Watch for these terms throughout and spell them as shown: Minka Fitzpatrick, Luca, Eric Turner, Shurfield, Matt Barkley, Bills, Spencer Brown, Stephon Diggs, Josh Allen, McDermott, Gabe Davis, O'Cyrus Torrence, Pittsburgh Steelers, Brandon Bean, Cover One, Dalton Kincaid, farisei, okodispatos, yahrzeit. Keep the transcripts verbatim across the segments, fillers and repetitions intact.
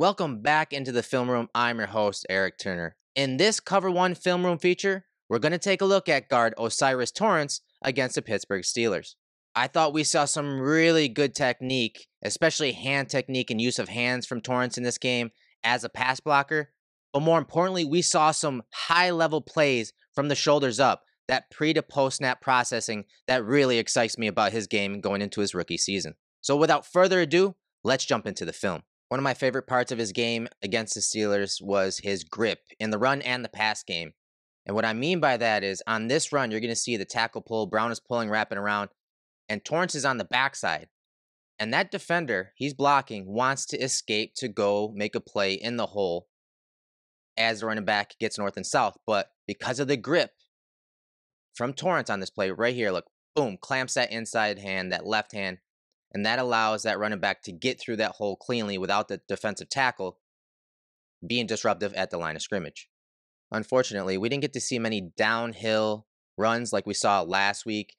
Welcome back into the film room. I'm your host, Eric Turner. In this Cover One film room feature, we're going to take a look at guard O'Cyrus Torrence against the Pittsburgh Steelers. I thought we saw some really good technique, especially hand technique and use of hands from Torrence in this game as a pass blocker. But more importantly, we saw some high-level plays from the shoulders up, that pre- to post-snap processing that really excites me about his game going into his rookie season. So without further ado, let's jump into the film. One of my favorite parts of his game against the Steelers was his grip in the run and the pass game. And what I mean by that is on this run, you're going to see the tackle pull. Brown is pulling, wrapping around, and Torrence is on the backside. And that defender, he's blocking, wants to escape to go make a play in the hole as the running back gets north and south. But because of the grip from Torrence on this play right here, look, boom, clamps that inside hand, that left hand. And that allows that running back to get through that hole cleanly without the defensive tackle being disruptive at the line of scrimmage. Unfortunately, we didn't get to see many downhill runs like we saw last week.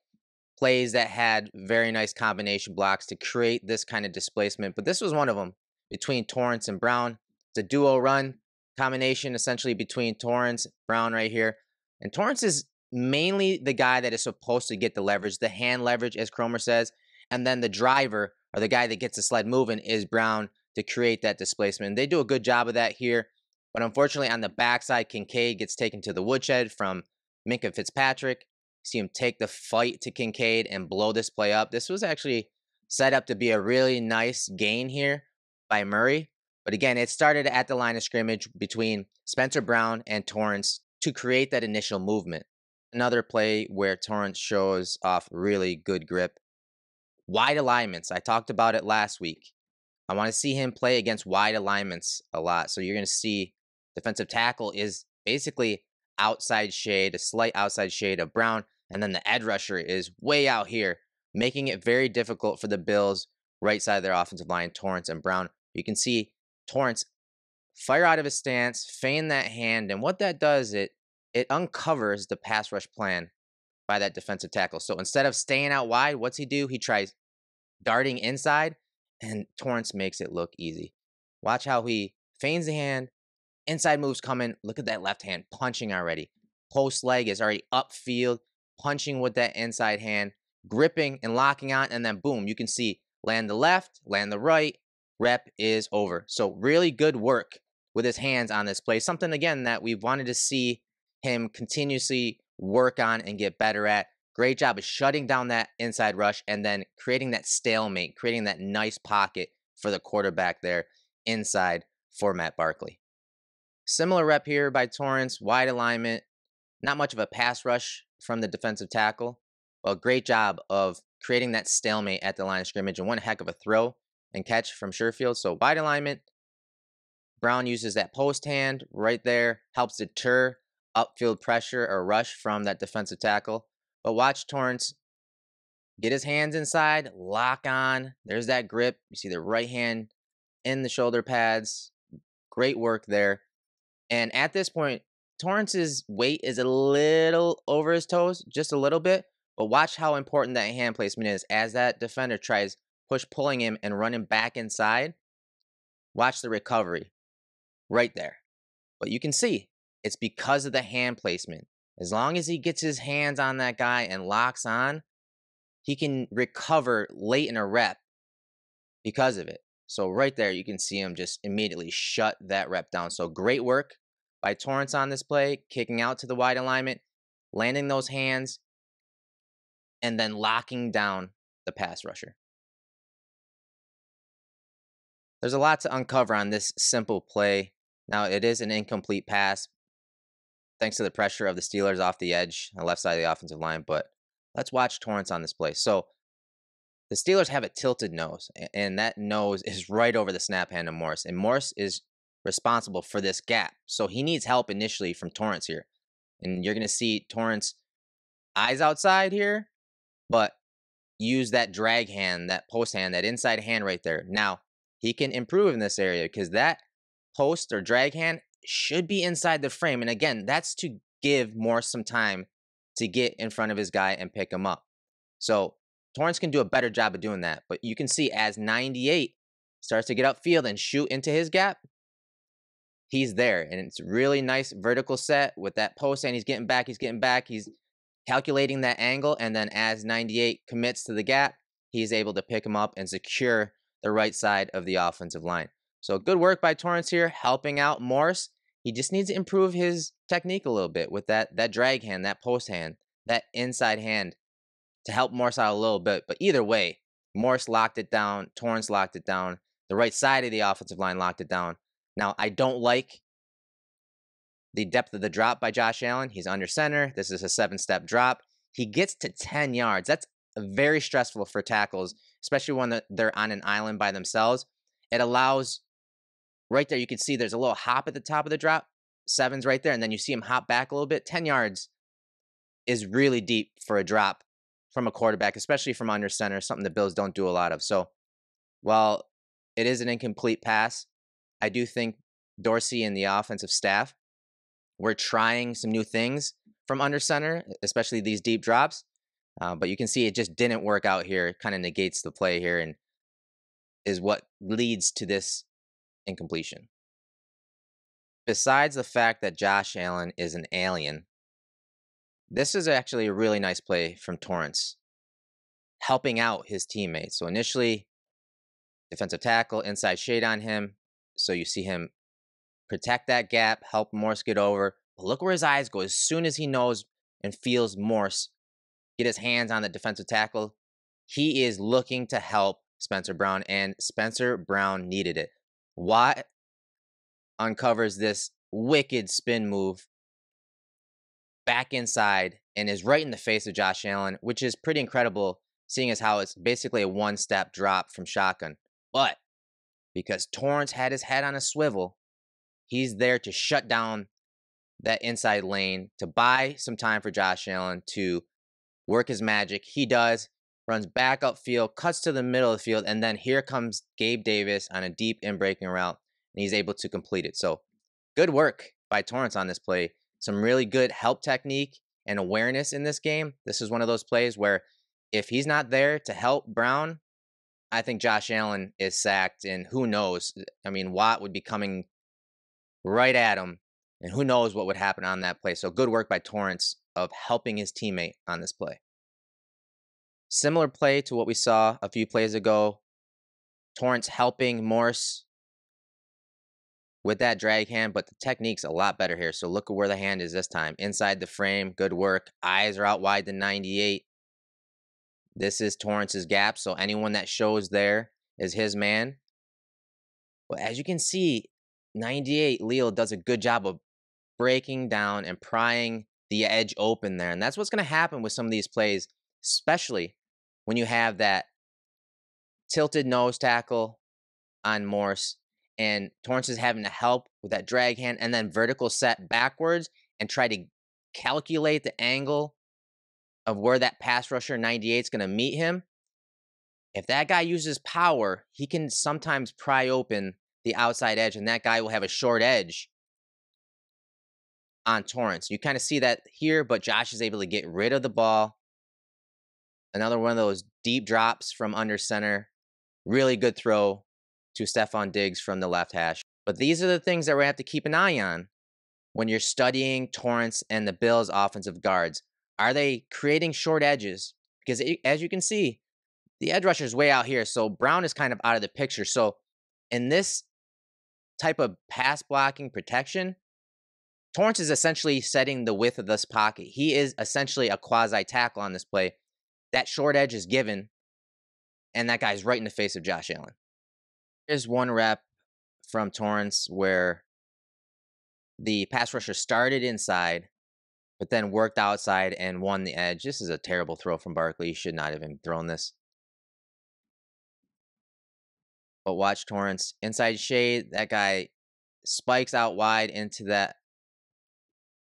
Plays that had very nice combination blocks to create this kind of displacement. But this was one of them between Torrence and Brown. It's a duo run combination essentially between Torrence and Brown right here. And Torrence is mainly the guy that is supposed to get the leverage, the hand leverage, as Cromer says. And then the driver, or the guy that gets the sled moving, is Brown to create that displacement. And they do a good job of that here. But unfortunately, on the backside, Kincaid gets taken to the woodshed from Minka Fitzpatrick. See him take the fight to Kincaid and blow this play up. This was actually set up to be a really nice gain here by Murray. But again, it started at the line of scrimmage between Spencer Brown and Torrence to create that initial movement. Another play where Torrence shows off really good grip. Wide alignments. I talked about it last week. I want to see him play against wide alignments a lot. So you're going to see defensive tackle is basically outside shade, a slight outside shade of Brown. And then the edge rusher is way out here, making it very difficult for the Bills right side of their offensive line, Torrence and Brown. You can see Torrence fire out of his stance, feign that hand. And what that does, it, it uncovers the pass rush plan by that defensive tackle. So instead of staying out wide, what's he do? He tries darting inside, and Torrence makes it look easy. Watch how he feigns the hand. Inside moves coming. Look at that left hand punching already. Post leg is already upfield, punching with that inside hand, gripping and locking on, and then boom, you can see land the left, land the right, rep is over. So really good work with his hands on this play. Something, again, that we've wanted to see him continuously work on and get better at. Great job of shutting down that inside rush and then creating that stalemate, creating that nice pocket for the quarterback there inside for Matt Barkley. Similar rep here by Torrence, wide alignment, not much of a pass rush from the defensive tackle, but great job of creating that stalemate at the line of scrimmage and one heck of a throw and catch from Shurfield. So wide alignment, Brown uses that post hand right there, helps deter upfield pressure or rush from that defensive tackle. But watch Torrence get his hands inside, lock on. There's that grip. You see the right hand in the shoulder pads. Great work there. And at this point, Torrance's weight is a little over his toes, just a little bit. But watch how important that hand placement is as that defender tries push pulling him and running back inside. Watch the recovery right there. But you can see, it's because of the hand placement. As long as he gets his hands on that guy and locks on, he can recover late in a rep because of it. So right there, you can see him just immediately shut that rep down. So great work by Torrence on this play, kicking out to the wide alignment, landing those hands, and then locking down the pass rusher. There's a lot to uncover on this simple play. Now, it is an incomplete pass, thanks to the pressure of the Steelers off the edge on the left side of the offensive line. But let's watch Torrence on this play. So the Steelers have a tilted nose, and that nose is right over the snap hand of Morris. And Morris is responsible for this gap. So he needs help initially from Torrence here. And you're going to see Torrence eyes outside here, but use that drag hand, that post hand, that inside hand right there. Now, he can improve in this area because that post or drag hand should be inside the frame. And again, that's to give Morris some time to get in front of his guy and pick him up. So Torrence can do a better job of doing that. But you can see as ninety-eight starts to get upfield and shoot into his gap, he's there. And it's really nice vertical set with that post, and he's getting back, he's getting back, he's calculating that angle, and then as ninety-eight commits to the gap, he's able to pick him up and secure the right side of the offensive line. So good work by Torrence here, helping out Morris. He just needs to improve his technique a little bit with that, that drag hand, that post hand, that inside hand to help Morris out a little bit. But either way, Morris locked it down, Torrence locked it down, the right side of the offensive line locked it down. Now, I don't like the depth of the drop by Josh Allen. He's under center. This is a seven-step drop. He gets to ten yards. That's very stressful for tackles, especially when they're on an island by themselves. It allows, right there, you can see there's a little hop at the top of the drop. Seven's right there, and then you see him hop back a little bit. ten yards is really deep for a drop from a quarterback, especially from under center, something the Bills don't do a lot of. So, while it is an incomplete pass, I do think Dorsey and the offensive staff were trying some new things from under center, especially these deep drops. Uh, but you can see it just didn't work out here. It kind of negates the play here and is what leads to this incompletion. Besides the fact that Josh Allen is an alien, this is actually a really nice play from Torrence, helping out his teammates. So initially, defensive tackle, inside shade on him. So you see him protect that gap, help Morse get over. But look where his eyes go. As soon as he knows and feels Morse get his hands on the defensive tackle, he is looking to help Spencer Brown, and Spencer Brown needed it. Watt uncovers this wicked spin move back inside and is right in the face of Josh Allen, which is pretty incredible, seeing as how it's basically a one-step drop from shotgun. But because Torrence had his head on a swivel, he's there to shut down that inside lane, to buy some time for Josh Allen to work his magic. He does. Runs back upfield, cuts to the middle of the field, and then here comes Gabe Davis on a deep in-breaking route, and he's able to complete it. So good work by Torrence on this play. Some really good help technique and awareness in this game. This is one of those plays where if he's not there to help Brown, I think Josh Allen is sacked, and who knows? I mean, Watt would be coming right at him, and who knows what would happen on that play. So good work by Torrence of helping his teammate on this play. Similar play to what we saw a few plays ago. Torrence helping Morse with that drag hand, but the technique's a lot better here. So look at where the hand is this time. Inside the frame, good work. Eyes are out wide to ninety-eight. This is Torrance's gap, so anyone that shows there is his man. Well, as you can see, ninety-eight, Leal does a good job of breaking down and prying the edge open there. And that's what's going to happen with some of these plays, especially when you have that tilted nose tackle on Morse, and Torrence is having to help with that drag hand and then vertical set backwards and try to calculate the angle of where that pass rusher ninety-eight is going to meet him. If that guy uses power, he can sometimes pry open the outside edge, and that guy will have a short edge on Torrence. You kind of see that here, but Josh is able to get rid of the ball. Another one of those deep drops from under center. Really good throw to Stephon Diggs from the left hash. But these are the things that we have to keep an eye on when you're studying Torrence and the Bills' offensive guards. Are they creating short edges? Because it, as you can see, the edge rusher is way out here, so Brown is kind of out of the picture. So in this type of pass blocking protection, Torrence is essentially setting the width of this pocket. He is essentially a quasi-tackle on this play. That short edge is given, and that guy's right in the face of Josh Allen. Here's one rep from Torrence where the pass rusher started inside, but then worked outside and won the edge. This is a terrible throw from Barkley. He should not have even thrown this. But watch Torrence. Inside shade, that guy spikes out wide into that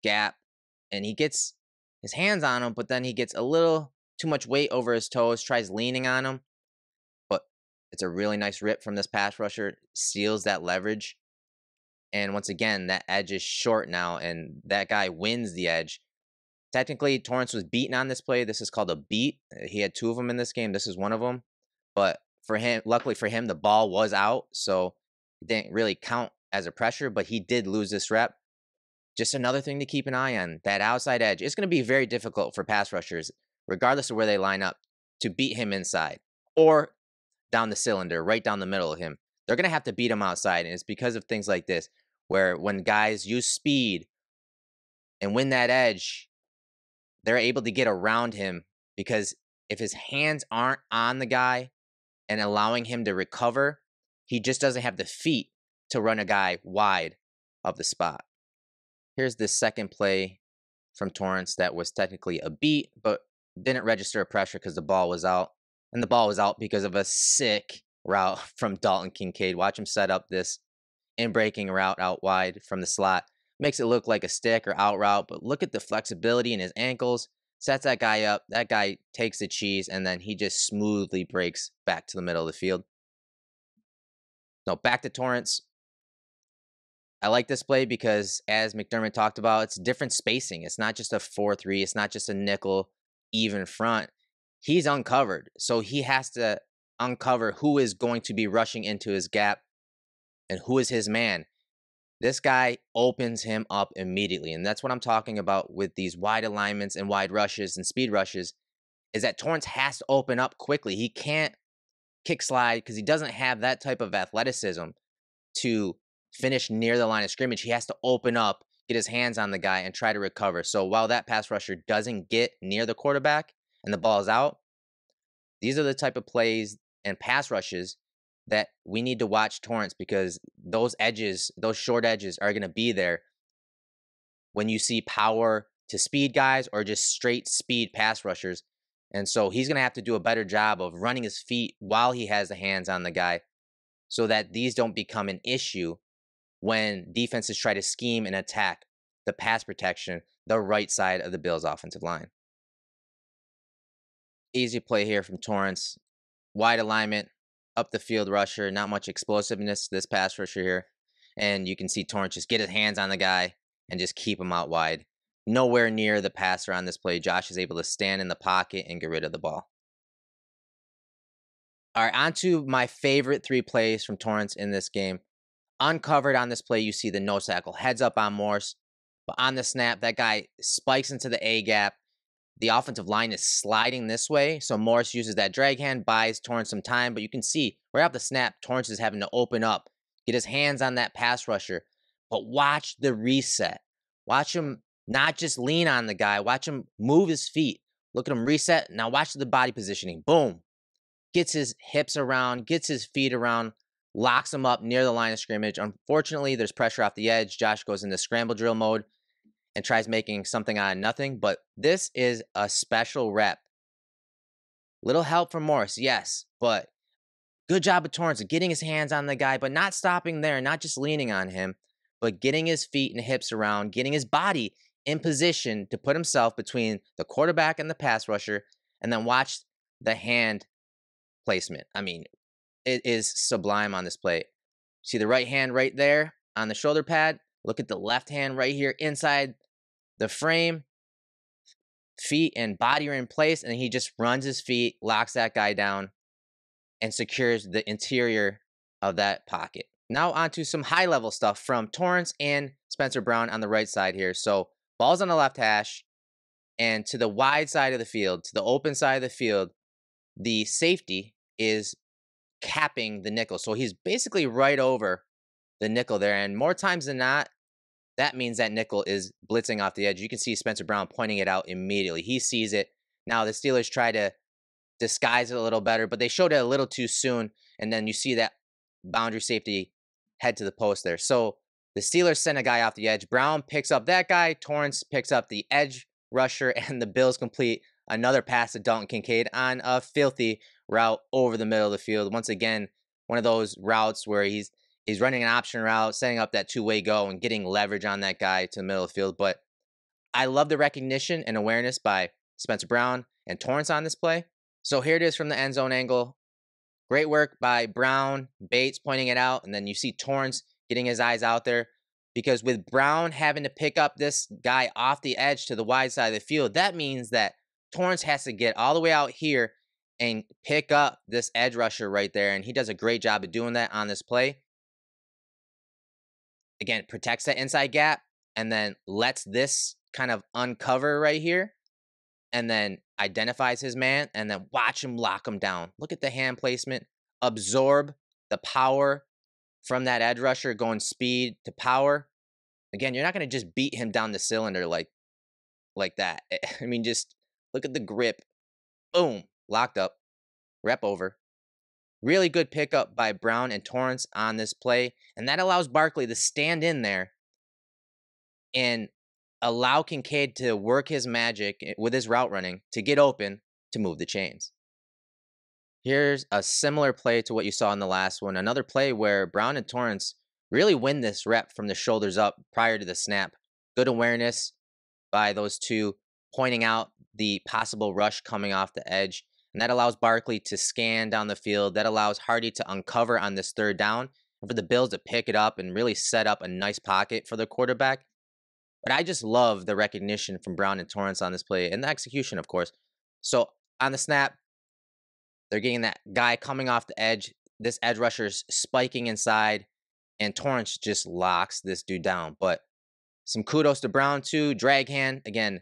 gap, and he gets his hands on him, but then he gets a little too much weight over his toes, tries leaning on him, but it's a really nice rip from this pass rusher, seals that leverage, and once again, that edge is short now, and that guy wins the edge. Technically, Torrence was beaten on this play. This is called a beat. He had two of them in this game. This is one of them, but for him, luckily for him, the ball was out, so it didn't really count as a pressure, but he did lose this rep. Just another thing to keep an eye on, that outside edge. It's going to be very difficult for pass rushers, regardless of where they line up, to beat him inside or down the cylinder, right down the middle of him. They're going to have to beat him outside, and it's because of things like this, where when guys use speed and win that edge, they're able to get around him, because if his hands aren't on the guy and allowing him to recover, he just doesn't have the feet to run a guy wide of the spot. Here's the second play from Torrance that was technically a beat, but didn't register a pressure because the ball was out. And the ball was out because of a sick route from Dalton Kincaid. Watch him set up this in-breaking route out wide from the slot. Makes it look like a stick or out route, but look at the flexibility in his ankles. Sets that guy up. That guy takes the cheese, and then he just smoothly breaks back to the middle of the field. No, back to Torrance. I like this play because, as McDermott talked about, it's different spacing. It's not just a four three. It's not just a nickel even front. He's uncovered, so he has to uncover who is going to be rushing into his gap and who is his man. This guy opens him up immediately, and that's what I'm talking about with these wide alignments and wide rushes and speed rushes, is that Torrance has to open up quickly. He can't kick slide because he doesn't have that type of athleticism to finish near the line of scrimmage. He has to open up, get his hands on the guy, and try to recover. So while that pass rusher doesn't get near the quarterback and the ball is out, these are the type of plays and pass rushes that we need to watch Torrance, because those edges, those short edges, are going to be there when you see power to speed guys or just straight speed pass rushers. And so he's going to have to do a better job of running his feet while he has the hands on the guy, so that these don't become an issue when defenses try to scheme and attack the pass protection, the right side of the Bills' offensive line. Easy play here from Torrance. Wide alignment, up the field rusher, not much explosiveness to this pass rusher here. And you can see Torrance just get his hands on the guy and just keep him out wide. Nowhere near the passer on this play. Josh is able to stand in the pocket and get rid of the ball. All right, on to my favorite three plays from Torrance in this game. Uncovered on this play, you see the no tackle, heads up on Morse. But on the snap, that guy spikes into the A-gap. The offensive line is sliding this way, so Morris uses that drag hand, buys Torrance some time, but you can see right off the snap, Torrance is having to open up, get his hands on that pass rusher, but watch the reset. Watch him not just lean on the guy, watch him move his feet. Look at him reset. Now watch the body positioning. Boom. Gets his hips around, gets his feet around, locks him up near the line of scrimmage. Unfortunately, there's pressure off the edge. Josh goes into scramble drill mode and tries making something out of nothing, but this is a special rep. Little help from Morris, yes, but good job of Torrance getting his hands on the guy, but not stopping there, not just leaning on him, but getting his feet and hips around, getting his body in position to put himself between the quarterback and the pass rusher, and then watch the hand placement. I mean, it is sublime on this play. See the right hand right there on the shoulder pad. Look at the left hand right here inside the frame. Feet and body are in place, and he just runs his feet, locks that guy down, and secures the interior of that pocket. Now onto some high-level stuff from Torrance and Spencer Brown on the right side here. So ball's on the left hash, and to the wide side of the field, to the open side of the field, the safety is capping the nickel. So he's basically right over the nickel there, and more times than not, that means that nickel is blitzing off the edge. You can see Spencer Brown pointing it out immediately. He sees it. Now the Steelers try to disguise it a little better, but they showed it a little too soon, and then you see that boundary safety head to the post there. So the Steelers sent a guy off the edge. Brown picks up that guy. Torrance picks up the edge rusher, and the Bills complete another pass to Dalton Kincaid on a filthy route over the middle of the field. Once again, one of those routes where he's He's running an option route, setting up that two-way go and getting leverage on that guy to the middle of the field. But I love the recognition and awareness by Spencer Brown and Torrance on this play. So here it is from the end zone angle. Great work by Brown, Bates pointing it out, and then you see Torrance getting his eyes out there. Because with Brown having to pick up this guy off the edge to the wide side of the field, that means that Torrance has to get all the way out here and pick up this edge rusher right there. And he does a great job of doing that on this play. again, protects that inside gap and then lets this kind of uncover right here and then identifies his man and then watch him lock him down. Look at the hand placement. Absorb the power from that edge rusher going speed to power. Again, you're not going to just beat him down the cylinder like, like that. I mean, just look at the grip. Boom. Locked up. Rep over. Really good pickup by Brown and Torrance on this play. And that allows Barkley to stand in there and allow Kincaid to work his magic with his route running to get open to move the chains. Here's a similar play to what you saw in the last one. Another play where Brown and Torrance really win this rep from the shoulders up prior to the snap. Good awareness by those two, pointing out the possible rush coming off the edge. And that allows Barkley to scan down the field. That allows Hardy to uncover on this third down and for the Bills to pick it up and really set up a nice pocket for the quarterback. But I just love the recognition from Brown and Torrance on this play and the execution, of course. So on the snap, they're getting that guy coming off the edge. This edge rusher's spiking inside, and Torrance just locks this dude down. But some kudos to Brown, too. Drag hand, again.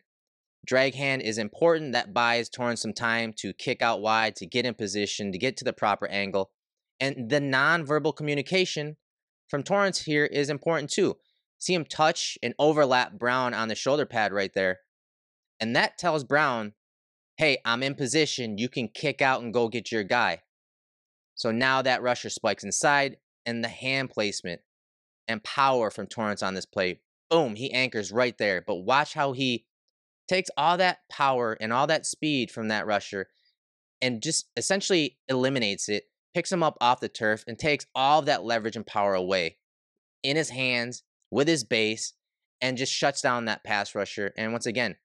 Drag hand is important. That buys Torrance some time to kick out wide, to get in position, to get to the proper angle. And the nonverbal communication from Torrance here is important too. See him touch and overlap Brown on the shoulder pad right there. And that tells Brown, hey, I'm in position. You can kick out and go get your guy. So now that rusher spikes inside, and the hand placement and power from Torrance on this play. Boom, he anchors right there. But watch how he takes all that power and all that speed from that rusher and just essentially eliminates it, picks him up off the turf, and takes all of that leverage and power away in his hands with his base and just shuts down that pass rusher. And once again,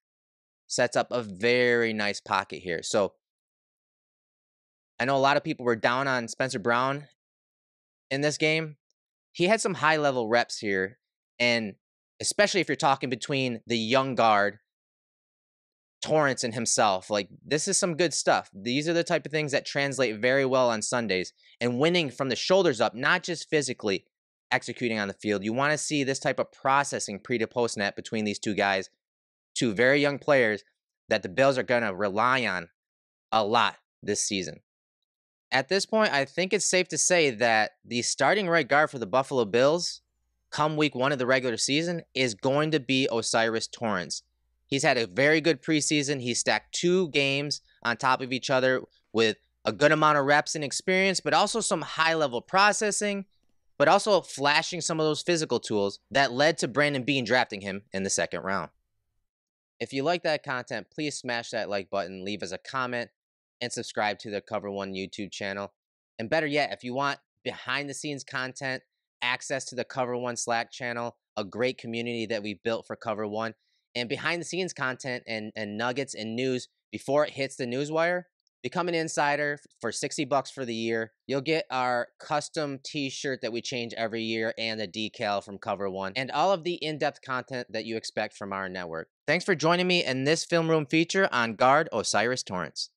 sets up a very nice pocket here. So I know a lot of people were down on Spencer Brown in this game. He had some high-level reps here, and especially if you're talking between the young guard Torrance and himself, like this is some good stuff. These are the type of things that translate very well on Sundays, and winning from the shoulders up, not just physically executing on the field. You want to see this type of processing pre to post net between these two guys, two very young players that the Bills are going to rely on a lot this season. At this point, I think it's safe to say that the starting right guard for the Buffalo Bills come week one of the regular season is going to be O'Cyrus Torrence. He's had a very good preseason. He stacked two games on top of each other with a good amount of reps and experience, but also some high-level processing, but also flashing some of those physical tools that led to Brandon Bean drafting him in the second round. If you like that content, please smash that like button, leave us a comment, and subscribe to the Cover One YouTube channel. And better yet, if you want behind-the-scenes content, access to the Cover One Slack channel, a great community that we built for Cover One, and behind-the-scenes content and, and nuggets and news before it hits the newswire, become an insider for sixty bucks for the year. You'll get our custom t-shirt that we change every year and a decal from Cover One and all of the in-depth content that you expect from our network. Thanks for joining me in this film room feature on guard O'Cyrus Torrence.